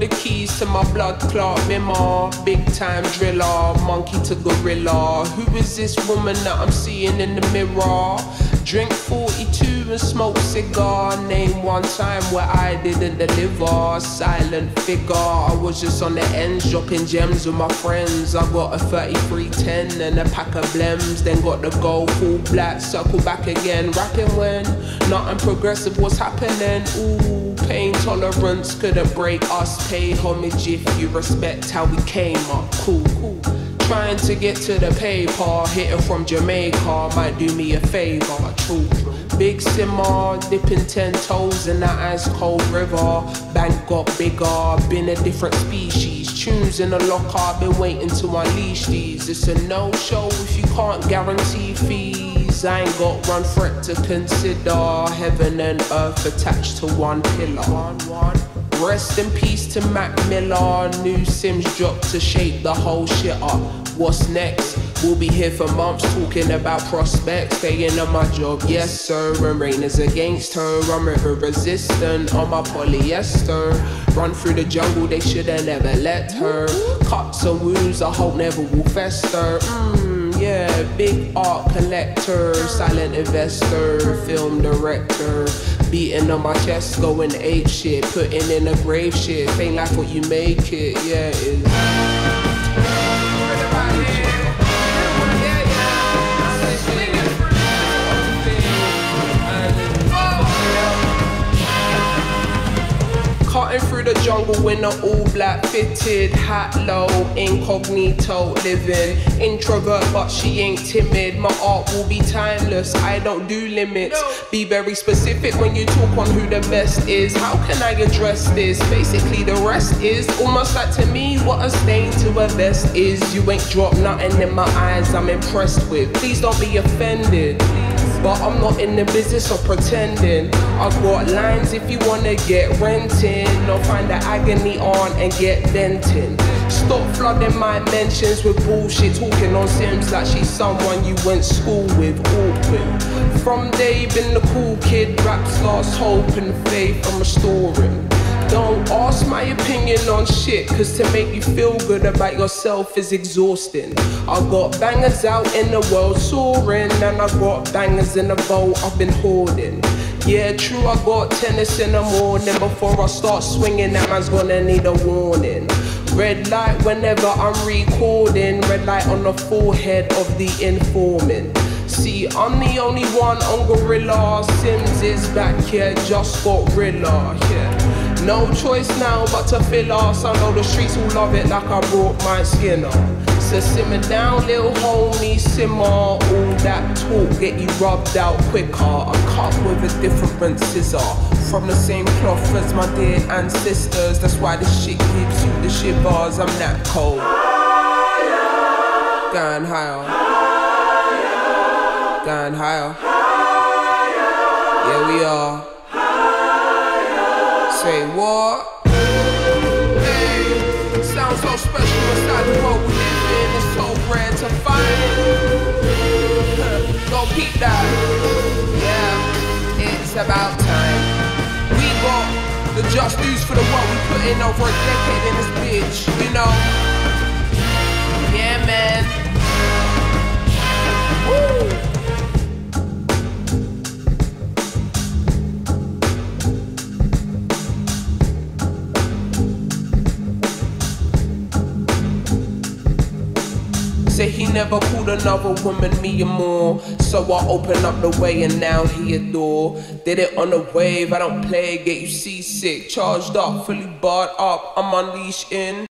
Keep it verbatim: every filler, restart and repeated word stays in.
the keys to my blood clot memoir. Big time driller, monkey to gorilla. Who is this woman that I'm seeing in the mirror? Drink forty-two and smoke cigar. Name one time where I didn't deliver. Silent figure, I was just on the ends, dropping gems with my friends. I got a thirty-three ten and a pack of blems. Then got the gold, full black, circle back again. Rapping when nothing progressive was happening. Ooh, pain tolerance couldn't break us. Pay homage if you respect how we came up. Cool, cool. Trying to get to the paper, hitting from Jamaica, might do me a favor, true. Big simmer, dipping ten toes in that ice cold river. Bank got bigger, been a different species. Tunes in the locker, been waiting to unleash these. It's a no-show if you can't guarantee fees. I ain't got one threat to consider. Heaven and earth attached to one pillar. One, one. Rest in peace to Mac Miller. New Simz dropped to shake the whole shit up. What's next? We'll be here for months talking about prospects. Staying on my job, yes sir. And rain is against her. I'm river resistant on my polyester. Run through the jungle, they should've never let her. Cuts and wounds I hope never will fester. Mmm, yeah, big art collector. Silent investor, film director. Beating on my chest, going ape shit. Putting in the grave shit. Ain't like what you make it, yeah, it is. Cutting through the jungle in an all-black fitted, hat low, incognito living. Introvert, but she ain't timid. My art will be timeless, I don't do limits. Be very specific when you talk on who the best is. How can I address this? Basically the rest is almost like to me what a stain to a vest is. You ain't dropped nothing in my eyes I'm impressed with. Please don't be offended, but I'm not in the business of pretending. I've got lines if you wanna get renting, or find the agony on and get venting. Stop flooding my mentions with bullshit, talking on Simz like she's someone you went school with, awkward. From Dave, been the cool kid, rap stars, hope and faith, I'm restoring. Don't ask my opinion on shit, cause to make you feel good about yourself is exhausting. I got bangers out in the world soaring, and I got bangers in the bowl I've been hoarding. Yeah, true, I got tennis in the morning. Before I start swinging, that man's gonna need a warning. Red light whenever I'm recording, red light on the forehead of the informant. See, I'm the only one on Gorilla. Simz is back here, yeah, just got Rilla, yeah. No choice now but to fill us. I know the streets will love it like I brought my skin on. So simmer down, little homie, simmer. All that talk get you rubbed out quicker. A cup with a different scissor, from the same cloth as my dear ancestors. That's why this shit gives you the shivers. I'm that cold. Higher. Going higher. Higher. Going higher. Higher. Yeah, we are. Say what? Hey, sounds so special inside the world we live in. It's so rare to find it. Go peep that. Yeah, it's about time. We got the just news for the work we put in over a decade in this bitch, you know? Yeah, man. Woo! He never called another woman me or more, so I opened up the way and now he adore. Did it on the wave, I don't play, get you seasick. Charged up, fully barred up, I'm unleashed in.